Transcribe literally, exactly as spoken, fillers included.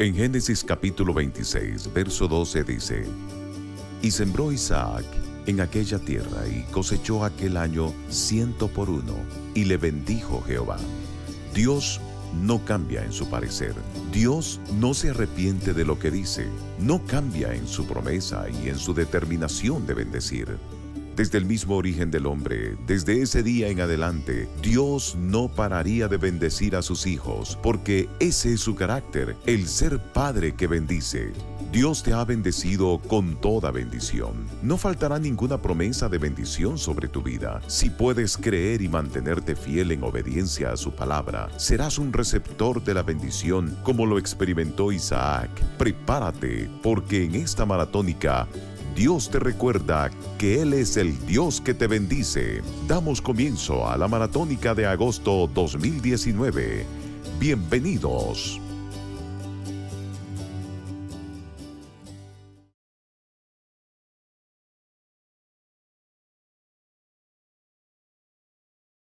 En Génesis capítulo veintiséis, verso doce dice: Y sembró Isaac en aquella tierra y cosechó aquel año ciento por uno, y le bendijo Jehová. Dios no cambia en su parecer. Dios no se arrepiente de lo que dice. No cambia en su promesa y en su determinación de bendecir. Desde el mismo origen del hombre, desde ese día en adelante, Dios no pararía de bendecir a sus hijos, porque ese es su carácter, el ser Padre que bendice. Dios te ha bendecido con toda bendición. No faltará ninguna promesa de bendición sobre tu vida. Si puedes creer y mantenerte fiel en obediencia a su palabra, serás un receptor de la bendición como lo experimentó Isaac. Prepárate, porque en esta maratónica, Dios te recuerda que Él es el Dios que te bendice. Damos comienzo a la maratónica de agosto dos mil diecinueve. Bienvenidos.